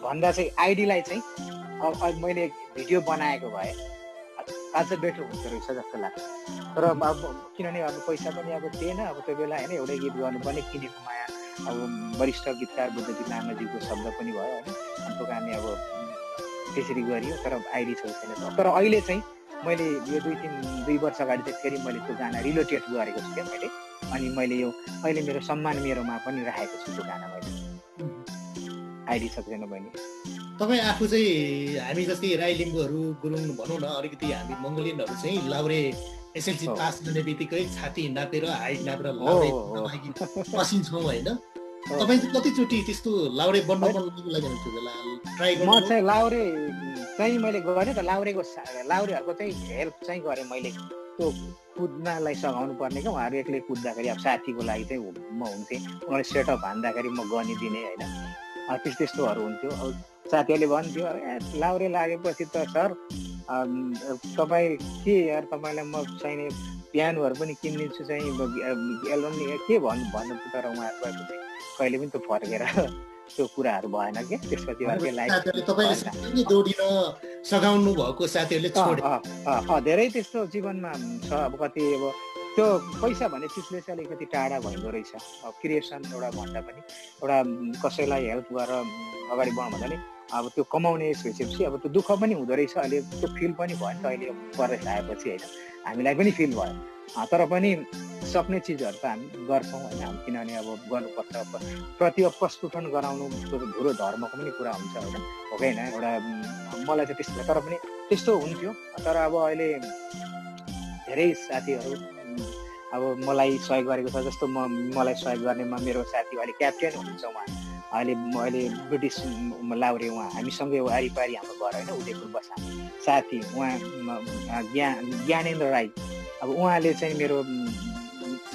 भन्दा चाहिँ आइडीलाई चाहिँ अब मैले भिडियो बनाएको भए अझ बेटर हुँदो रहेछ जस्तो लाग्छ। तर अब किनभने अब पैसा पनि अब थिएन, अब त्यो बेला होइन, एउटै गीत गर्नुपर्ने किनेको माया। अब वरिष्ठ गीतकार बुद्धजी लामाजीको शब्द पनि भयो होइन, त्यो गाने अब त्यसरी गरियो। तर आइडी छैन। तर अहिले चाहिँ मैले यो दुई वर्ष अगाडि चाहिँ फेरि मैले त्यो गाना रिलोटेट गरेको छु क्या मैले। अनि मैले यो अहिले मेरो सम्मान मेरोमा पनि राखेको छु त्यो गाना मैले। आइडी सक्दैन बहिनी। तपाईँ आफू चाहिँ हामी जस्तै राई लिम्बूहरू गुरुङ भनौँ न, अलिकति हामी मङ्गोलियनहरू चाहिँ लाउरे एसएलसी पास गर्ने बित्तिकै छाती नापेर हाइट नापेर लाउरे पसिन्छौँ होइन। तपाईँ चाहिँ कतिचोटि त्यस्तो लाउरे बन्न म चाहिँ लाउरे चाहिँ मैले गरेँ त, लाउरेहरूको चाहिँ हेल्प चाहिँ गरेँ मैले। त्यो कुद्नलाई सघाउनु पर्ने क्या, उहाँहरू एक्लै कुद्दाखेरि अब साथीको लागि चाहिँ म हुन्थेँ, उनीहरूले सेटअप हान्दाखेरि म गनिदिने होइन, त्यस्तोहरू हुन्थ्यो। अब साथीहरूले भन्थ्यो ए लाउरे लागेपछि त सर तपाईँ के यार, तपाईँलाई म चाहिने पियानोहरू पनि किनिदिन्छु चाहिँ एल्बम के भन्नु। तर उहाँहरूको कहिले पनि त्यो फर्केर त्यो कुराहरू भएन क्या। त्यसपछि सघाउनु भएको साथीहरूले धेरै त्यस्तो जीवनमा छ। अब कति अब त्यो पैसा भन्ने चिजले चाहिँ अलिकति टाढा भइदो रहेछ। अब क्रिएसन एउटा भन्दा पनि एउटा कसैलाई हेल्प गरेर अगाडि बढाउनु भन्दा नि अब त्यो कमाउने सोचेपछि अब त्यो दुःख पनि हुँदो रहेछ। अहिले त्यो फिल पनि भयो नि त अहिले परदेश आएपछि होइन, हामीलाई पनि फिल भयो। तर पनि सक्ने चिजहरू त हामी गर्छौँ होइन, हामी किनभने अब गर्नुपर्छ। प्रतिभा प्रस्फुटन गराउनु ठुलो धर्मको पनि कुरा हुन्छ होइन, हो कि होइन। एउटा मलाई चाहिँ त्यस्तो, तर पनि त्यस्तो हुन्थ्यो। तर अब अहिले धेरै साथीहरू अब मलाई सहयोग गरेको छ। जस्तो मलाई सहयोग गर्नेमा मेरो साथी अहिले क्याप्टेन हुनुहुन्छ, उहाँ अहिले ब्रिटिस लाउरे, उहाँ हामीसँगै वारिपारी हाम्रो घर होइन उदयपुर बस्छ साथी, उहाँ ज्ञानेन्द्र राई। अब उहाँले चाहिँ मेरो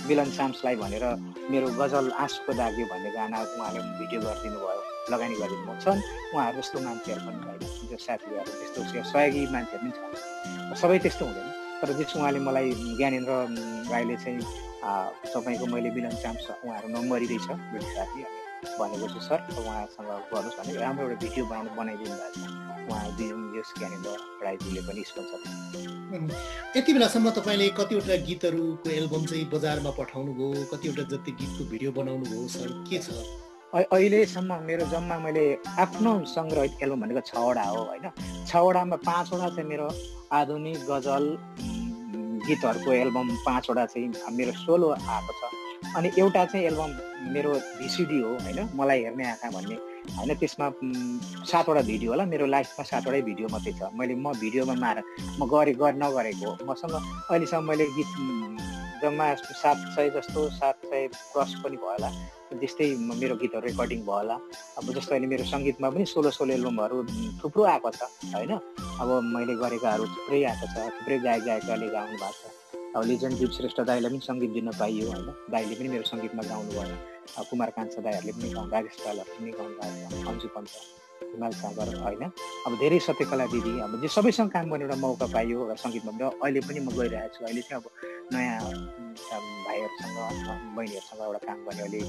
मिलन साम्सलाई भनेर मेरो गजल आँसुको दाग्यो भन्ने गाना उहाँले भिडियो गरिदिनु भयो, लगानी गरिदिनु भएको छन्। उहाँहरू जस्तो मान्छेहरू पनि छैन, जो साथीहरू त्यस्तो सहयोगी मान्छेहरू पनि छन्, सबै त्यस्तो हुँदैन। तर जस उहाँले मलाई ज्ञानेन्द्र राईले चाहिँ तपाईँको मैले मिलन चाम्स उहाँहरू नमरिरहेछ मेरो साथी भनेको छु सर, उहाँसँग गर्नुहोस् भनेर राम्रो एउटा भिडियो बनाइदिनु भएको छ उहाँ यस ज्ञानेन्द्र राईजीले पनि स्पोन्सर। यति बेलासम्म तपाईँले कतिवटा गीतहरूको एल्बम चाहिँ बजारमा पठाउनु भयो, कतिवटा जति गीतको भिडियो बनाउनु भयो सर, के छ अहिलेसम्म? मेरो जम्मा मैले आफ्नो सङ्ग्रहित एल्बम भनेको 6वटा हो होइन। 6वटामा 5वटा चाहिँ मेरो आधुनिक गजल गीतहरूको एल्बम, 5वटा चाहिँ मेरो सोलो आएको छ। अनि एउटा चाहिँ एल्बम मेरो भिसिडी हो होइन, मलाई हेर्ने आँखा भन्ने होइन, त्यसमा 7वटा भिडियो होला। मेरो लाइफमा 7वटै भिडियो मात्रै छ। मैले भिडियोमा नगरेको मसँग अहिलेसम्म मैले गीत जम्मा 700 जस्तो 700 प्लस पनि भयो होला, त्यस्तै मेरो गीतहरू रेकर्डिङ भयो होला। अब जस्तो अहिले मेरो सङ्गीतमा पनि सोलो एल्बमहरू थुप्रो आएको छ होइन। अब मैले गरेकाहरू थुप्रै आएको छ, थुप्रै गायिकाले गाउनु भएको छ। अब लेजेन्ड दीप श्रेष्ठ दाईलाई पनि सङ्गीत दिन पाइयो होइन, दाईले पनि मेरो सङ्गीतमा गाउनु भयो। कुमार कान्छा दाईहरूले पनि गाउनु, राजेश दालहरू पनि गाउनु भएको छ, अन्जु पन्त, हिमाल सागर होइन, अब धेरै सत्यकला दिदी, अब जो सबैसँग काम गर्ने एउटा मौका पाइयो सङ्गीतमा। अहिले पनि म गइरहेको छु। अहिले चाहिँ अब नयाँ भाइहरूसँग बहिनीहरूसँग एउटा काम गर्ने अहिले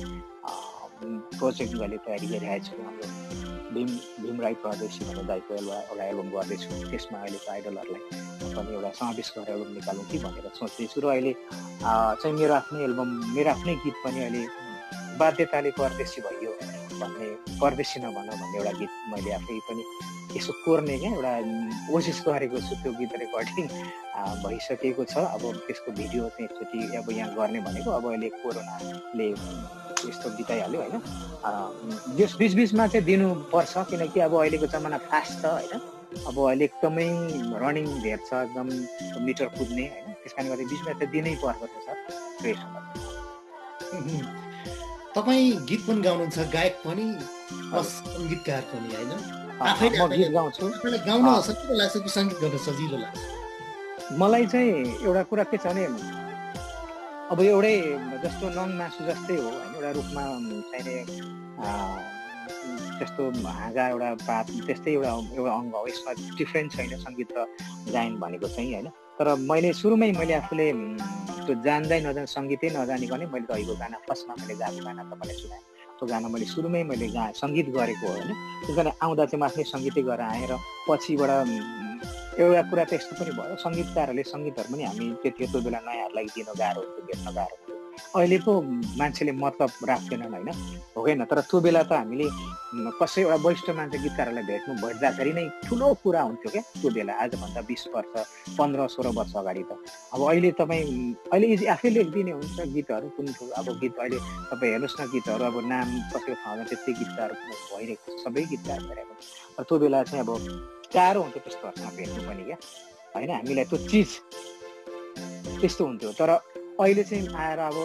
प्रोजेक्ट मैले तयारी गरिरहेको छु। हाम्रो भीम राई प्रदेशी भनेर दाईको एउटा एल्बम गर्दैछु, त्यसमा अहिलेको आइडलहरूलाई पनि एउटा समावेश गरेर एल्बम निकालौँ कि भनेर सोच्दैछु। र अहिले चाहिँ मेरो आफ्नै एल्बम, मेरो आफ्नै गीत पनि अहिले बाध्यताले परदेशी भइयो भन्ने परदेशी नभन भन्ने एउटा गीत मैले आफै पनि यसो कोर्ने क्या एउटा कोसिस गरेको छु। त्यो गीत रेकर्डिङ भइसकेको छ। अब त्यसको भिडियो चाहिँ एकचोटि अब यहाँ गर्ने भनेको, अब अहिले कोरोनाले यस्तो बिताइहाल्यो होइन। यस बिचबिचमा चाहिँ दिनुपर्छ किनकि अब अहिलेको जमाना फास्ट छ होइन। अब अहिले एकदमै रनिङ धेर छ, एकदम मिटर कुद्ने होइन। त्यस कारणले गर्दा बिचमा त दिनै पर्दछ सर। तपाईँ गीत पनि गाउनुहुन्छ, गायक पनि, सङ्गीतकार पनि होइन? गीत गाउँछु। गाउन सजिलो लाग्छ कि सङ्गीत गर्न सजिलो लाग्छ? मलाई चाहिँ एउटा कुरा के छ भने अब एउटै जस्तो नङ मासु जस्तै हो होइन। एउटा रूपमा चाहिने जस्तो हाँगा एउटा पात त्यस्तै एउटा अङ्ग हो। यसमा डिफ्रेन्ट छैन सङ्गीत र गायन भनेको चाहिँ होइन। तर मैले सुरुमै मैले आफूले त्यो जान्दै नजान सङ्गीतै नजानिकन मैले गएको गाना, फर्स्टमा मैले गाएको गाना तपाईँलाई सुनाएँ। त्यो गाना मैले सुरुमै मैले सङ्गीत गरेको होइन। त्यस कारण आउँदा चाहिँ म आफ्नै सङ्गीतै गरेर आएँ। र पछिबाट एउटा कुरा त यस्तो पनि भयो, सङ्गीतकारहरूले सङ्गीतहरू पनि हामी त्यो बेला नयाँहरूलाई दिन गाह्रो हुन्थ्यो, भेट्न गाह्रो हुन्थ्यो। अहिले पो मान्छेले मतलब राख्दैनन् होइन, हो कि होइन? तर त्यो बेला त हामीले कसै एउटा वरिष्ठ मान्छे गीतकारहरूलाई भेट्दाखेरि नै ठुलो कुरा हुन्थ्यो क्या त्यो बेला, आजभन्दा 20 वर्ष 15-16 वर्ष अगाडि त। अब अहिले तपाईँ अहिले आफै लेखिदिने हुन्छ गीतहरू कुन ठुलो। अब गीत अहिले तपाईँ हेर्नुहोस् न, गीतहरू अब नाम कसैको ठाउँमा त्यस्तै गीतकार भइरहेको छ, सबै गीतकार भइरहेको छ। र त्यो बेला चाहिँ अब गाह्रो हुन्थ्यो त्यस्तोहरूसँग भेट्नु पनि क्या होइन। हामीलाई त्यो चिज त्यस्तो हुन्थ्यो। तर अहिले चाहिँ आएर अब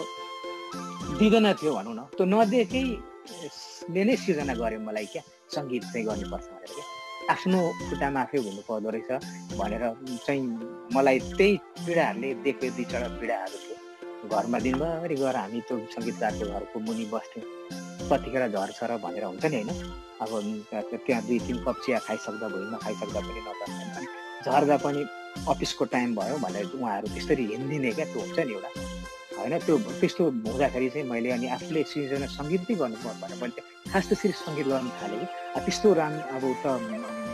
दिँदैन थियो भनौँ न, त्यो नदिएकैले नै सिर्जना गऱ्यो मलाई क्या, सङ्गीत चाहिँ गर्नुपर्छ भनेर क्या, आफ्नो खुट्टामा आफै हुनु पर्दो रहेछ भनेर चाहिँ मलाई त्यही पीडाहरूले दिएको दुईवटा पीडाहरू थियो। घरमा दिनभरि गएर हामी त्यो सङ्गीतकारको घरको मुनि बस्थ्यौँ, कतिखेर झर्छ र भनेर हुन्छ नि होइन। अब त्यहाँ 2-3 कप चिया खाइसक्दा, भुइँमा खाइसक्दा पनि नचर्दैन, झर्दा पनि अफिसको टाइम भयो भनेर उहाँहरू त्यसरी हिँडिदिने क्या, त्यो हुन्छ नि एउटा होइन। त्यो त्यस्तो हुँदाखेरि चाहिँ मैले अनि आफूले सिर्जना सङ्गीतै गर्नु भनेर मैले खास त्यसरी सङ्गीत गर्नु थालेँ। त्यस्तो राम्रो अब त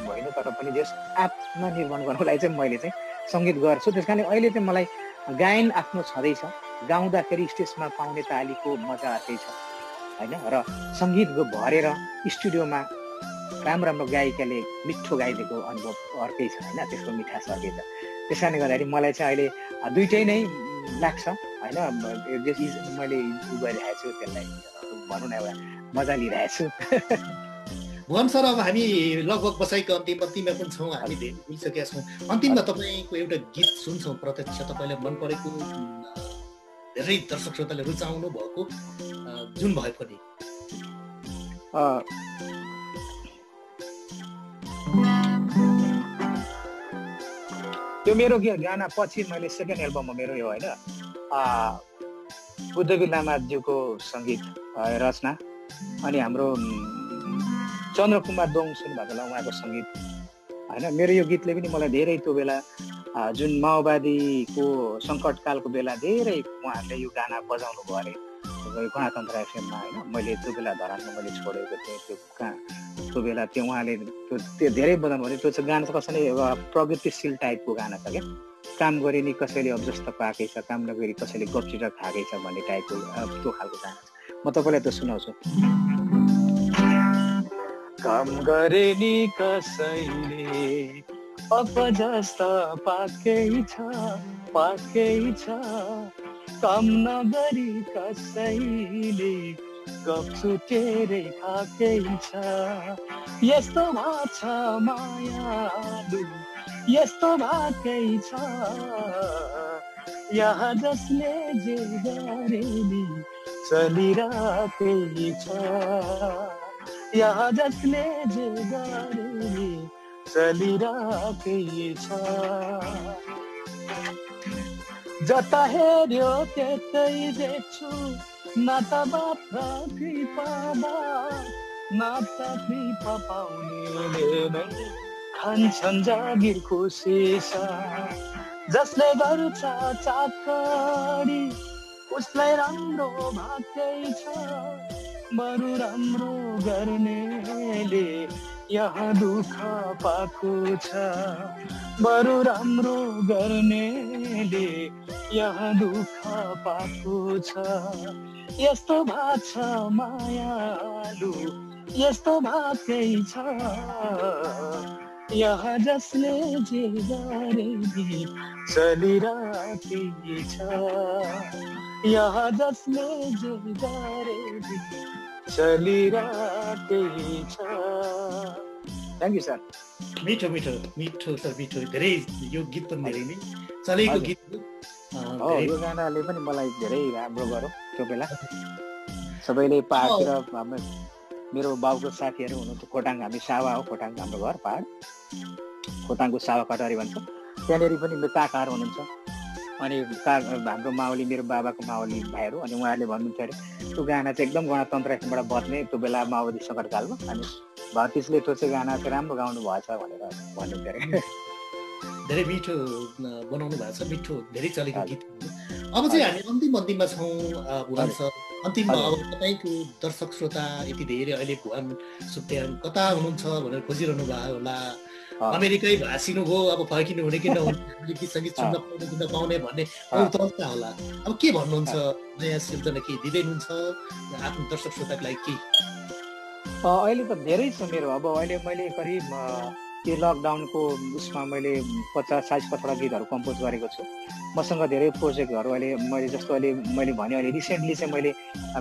होइन, तर पनि देश आत्मनिर्भर गर्नुको लागि चाहिँ मैले चाहिँ सङ्गीत गर्छु। त्यस कारणले अहिले चाहिँ मलाई गायन आफ्नो छँदैछ, गाउँदाखेरि स्टेजमा पाउने तालीको मजा अर्कै छ होइन। र सङ्गीत भरेर स्टुडियोमा राम्रो गायिकाले मिठो गाइदिएको अनुभव अर्कै छ होइन, त्यसको मिठास अर्कै छ। त्यस कारणले गर्दाखेरि मलाई चाहिँ अहिले दुइटै नै लाग्छ होइन। मैले गरिरहेको छु त्यसलाई भनौँ न, एउटा मजा लिइरहेको छु। भुवन सर, अब हामी लगभग बसाइको अन्तिममा पनि छौँ, हामी धेरै भइसकेका छौँ। अन्तिममा तपाईँको एउटा गीत सुन्छौँ, प्रत्यक्ष तपाईँलाई मन परेको, धेरै दर्शक श्रोताले रुचाउनु भएको जुन भए पनि। त्यो मेरो गाना पछि मैले सेकेन्ड एल्बममा मेरो यो होइन बुद्धवीर लामाज्यूको सङ्गीत रचना अनि हाम्रो चन्द्रकुमार दोङ सुन्नुभएको होला उहाँको सङ्गीत होइन। मेरो यो गीतले पनि मलाई धेरै त्यो बेला जुन माओवादीको सङ्कटकालको बेला धेरै उहाँहरूले यो गाना बजाउनु भयो अरे गणतन्त्र एफएममा होइन। मैले त्यो बेला धरानमा मैले छोडेको थिएँ त्यो त्यो बेला, त्यो उहाँले त्यो धेरै बदन भने त्यो गाना चाहिँ कसैले एउटा प्रगतिशील टाइपको गाना छ क्या, काम गरे नि कसैले अबजस्त पाएकै छ, काम नगरी कसैले गप्चिटक खाएकै छ भन्ने टाइपको त्यो खालको गाना छ। म तपाईँलाई त्यो सुनाउँछु। काम गरे नि कसैले अबजस्त पाएकै छ, काम नगरी कसैले गपसुटेरै खाएकै छ। यस्तो भाछ मायालु यस्तो भाकै छ, यहाँ जसले जे गरे नि चलिरहेकै छ, यहाँ जसले जे गरे नि चलिरहेकै छ। जता हेऱ्यो त्यतै देख्छु, नाता बाप र कृपामा नाता कृपा पाउनेले नै खान्छन् जागिर खुसी छ। जसले गर्छ चाकरी उसलाई राम्रो भाकै छ, बरु राम्रो गर्नेले यहाँ दुःख पाएको छ, बरु राम्रो गर्नेले यहाँ दुःख पाएको छ। यस्तो भाछ मायालु यस्तो बातै छ यहाँ जसले जे गरे चलिरहेकी छ यहाँ जसले जे गरे चलिरहेकी छ। Thank you sir. मिठो मिठो मिठो सर मिठो धेरै यो गीत पनि धेरै नै चलेको गीत हो। यो गानाले पनि मलाई धेरै राम्रो गर्यो। त्यो बेला सबैले पाहाडतिर हाम्रो मेरो बाउको साथीहरू हुनुहुन्छ खोटाङ, हामी सावा हो, खोटाङ हाम्रो घर पहाड, खोटाङको सावा कटहरी भन्छ, त्यहाँनिर पनि मेरो काकाहरू हुनुहुन्छ अनि हाम्रो मावली मेरो बाबाको मावली भाइहरू अनि उहाँहरूले भन्नुहुन्छ अरे त्यो गाना चाहिँ एकदम गणतन्त्रबाट बच्ने त्यो बेला माओवादी सङ्कटकालमा अनि भतिजले त्यो चाहिँ गाना चाहिँ राम्रो गाउनु भएछ भनेर भन्नुहुन्छ अरे। धेरै मिठो बनाउनु भएको छ, मिठो धेरै चलेको गीत। अब चाहिँ हामी अन्तिम अन्तिममा छौँ भुवन सर। अन्तिममा अब तपाईँको दर्शक श्रोता यति धेरै अहिले भुवन सुप्तिहाङ कता हुनुहुन्छ भनेर खोजिरहनु भएको होला, अमेरिकै भाँसिनु भयो अब फर्किनु हुने कि नहुने, गीत सङ्गीत सुन्न पाउने कि नपाउने भन्ने उत्सुकता होला, अब के भन्नुहुन्छ? नयाँ सिर्जना केही दिँदै हुनुहुन्छ आफ्नो दर्शक श्रोताको लागि? के अहिले त धेरै छ मेरो, अब अहिले मैले करिब यो लकडाउनको उसमा मैले 50-60 गीतहरू कम्पोज गरेको छु। मसँग धेरै प्रोजेक्टहरू अहिले मैले जस्तो अहिले मैले भने अहिले रिसेन्टली चाहिँ मैले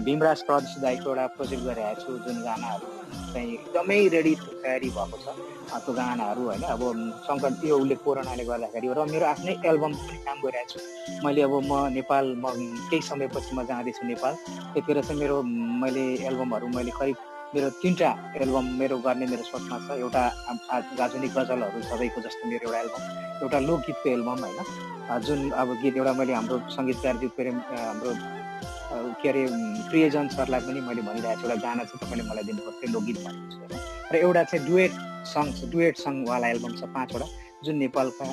भीमराज प्रदेश दाईको एउटा प्रोजेक्ट गरिरहेको छु जुन गानाहरू चाहिँ एकदमै रेडी तयारी भएको छ त्यो गानाहरू होइन। अब सङ्कट त्यो उसले कोरोनाले गर्दाखेरि र मेरो आफ्नै एल्बम काम गरिरहेको छु मैले। अब म नेपाल म केही समयपछि म जाँदैछु नेपाल, त्यतिखेर चाहिँ मेरो मैले एल्बमहरू मैले करिब मेरो 3 एल्बम मेरो गर्ने मेरो सोचमा छ। एउटा गाजुनी गजलहरू सबैको जस्तो मेरो एउटा एल्बम, एउटा लोकगीतको एल्बम होइन जुन अब गीत एउटा मैले हाम्रो सङ्गीतकार प्रेम हाम्रो के अरे प्रियजन सरलाई पनि मैले भनिरहेको छु एउटा गाना चाहिँ तपाईँले मलाई दिनुपर्छ लोकगीत भनेको छु र एउटा चाहिँ डुएट सङ्ग छ, डुएट सङ्गवाला एल्बम छ 5 जुन नेपालका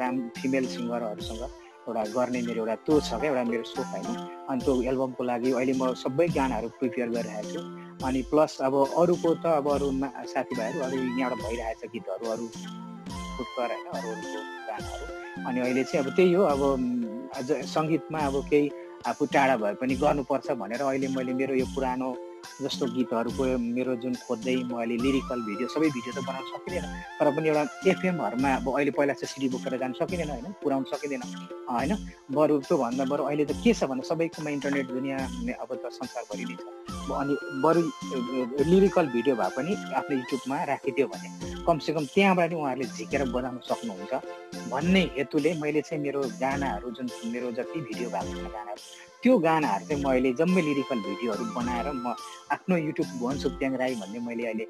राम फिमेल सिङ्गरहरूसँग एउटा गर्ने मेरो एउटा त्यो छ क्या एउटा मेरो सोख होइन। अनि त्यो एल्बमको लागि अहिले म सबै गानाहरू प्रिपेयर गरिरहेको छु अनि प्लस अब अरूको त अब अरू साथीभाइहरू अरू यहाँबाट भइरहेछ गीतहरू अरू फुटकर होइन अरूको गानाहरू अनि अहिले चाहिँ अब त्यही हो अब सङ्गीतमा अब केही आफू टाढा भए पनि गर्नुपर्छ भनेर अहिले मैले मेरो यो पुरानो जस्तो गीतहरूको मेरो जुन खोज्दै म अहिले लिरिकल भिडियो सबै भिडियो त बनाउन सकिँदैन तर पनि एउटा एफएमहरूमा अब अहिले पहिला चाहिँ सिडी बोकेर जानु सकिँदैन होइन, पुऱ्याउन सकिँदैन होइन। बरु त्योभन्दा बरु अहिले त के छ भने सबैकोमा इन्टरनेट दुनियाँ अब त संसारभरि नै छ अनि बरु लिरिकल भिडियो भए पनि आफ्नो युट्युबमा राखिदियो भने कमसेकम त्यहाँबाट नि उहाँहरूले झिकेर बनाउन सक्नुहुन्छ भन्ने हेतुले मैले चाहिँ मेरो गानाहरू जुन मेरो जति भिडियो भएको छ गानाहरू त्यो गानाहरू चाहिँ म अहिले जम्मै लिरिकल भिडियोहरू बनाएर म आफ्नो युट्युब भुवन सुप्तिहाङ राई भन्ने मैले अहिले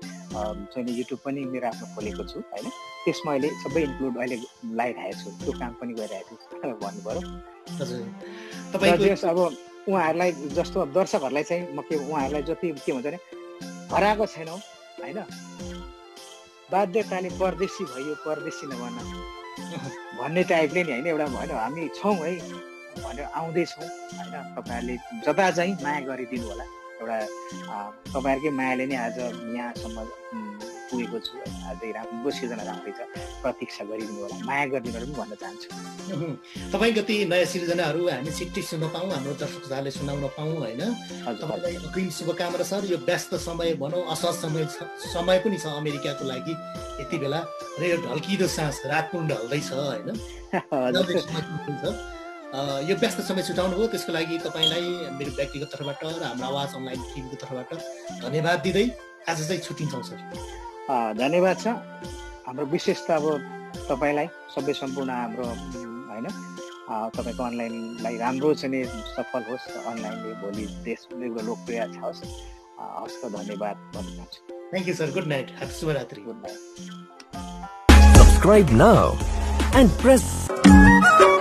चाहिँ युट्युब पनि मेरो आफ्नो खोलेको छु होइन, त्यसमा अहिले सबै इन्क्लुड अहिले लगाइरहेको छु, त्यो काम पनि गरिरहेको छु भन्नुभयो। अब उहाँहरूलाई जस्तो अब दर्शकहरूलाई चाहिँ म के उहाँहरूलाई जति के भन्छ भने हराएको छैनौँ होइन, बाध्यताले परदेशी भयो परदेशी नभन भन्ने टाइपले नि होइन एउटा भएन हामी छौँ है भनेर आउँदैछौँ होइन। तपाईँहरूले जता चाहिँ माया गरिदिनु होला, एउटा तपाईँहरूकै मायाले नै आज यहाँसम्म पुगेको छु, अझै राम्रो सिर्जना राख्दैछ, प्रतीक्षा गरिदिनु होला, माया गरिदिनु पनि भन्न चाहन्छु। तपाईँको ती नयाँ सिर्जनाहरू हामी छिट्टी सुन्न पाऊँ, हाम्रो दर्शकहरूले सुनाउन पाऊँ होइन, तपाईँलाई अग्रिम शुभकामना सर। यो व्यस्त समय भनौँ असहज समय पनि छ अमेरिकाको लागि यति बेला र यो ढल्किँदो सास रातपुण्ड ढल्दैछ होइन, यो व्यस्त समय छुटाउनु हो त्यसको लागि तपाईँलाई मेरो व्यक्तिगत तर्फबाट र हाम्रो आवाज अनलाइन टिमको तर्फबाट धन्यवाद दिँदै आज चाहिँ छुट्टिन्छौँ सर। धन्यवाद छ हाम्रो विशेष त अब तपाईँलाई सबै सम्पूर्ण हाम्रो होइन तपाईँको अनलाइनलाई राम्रो छ नि सफल होस्, अनलाइनले भोलि देश लोकप्रिय होस्, हस्त धन्यवाद भन्न चाहन्छु। Thank you sir, good night, शुभरात्रि, good night. Subscribe now and press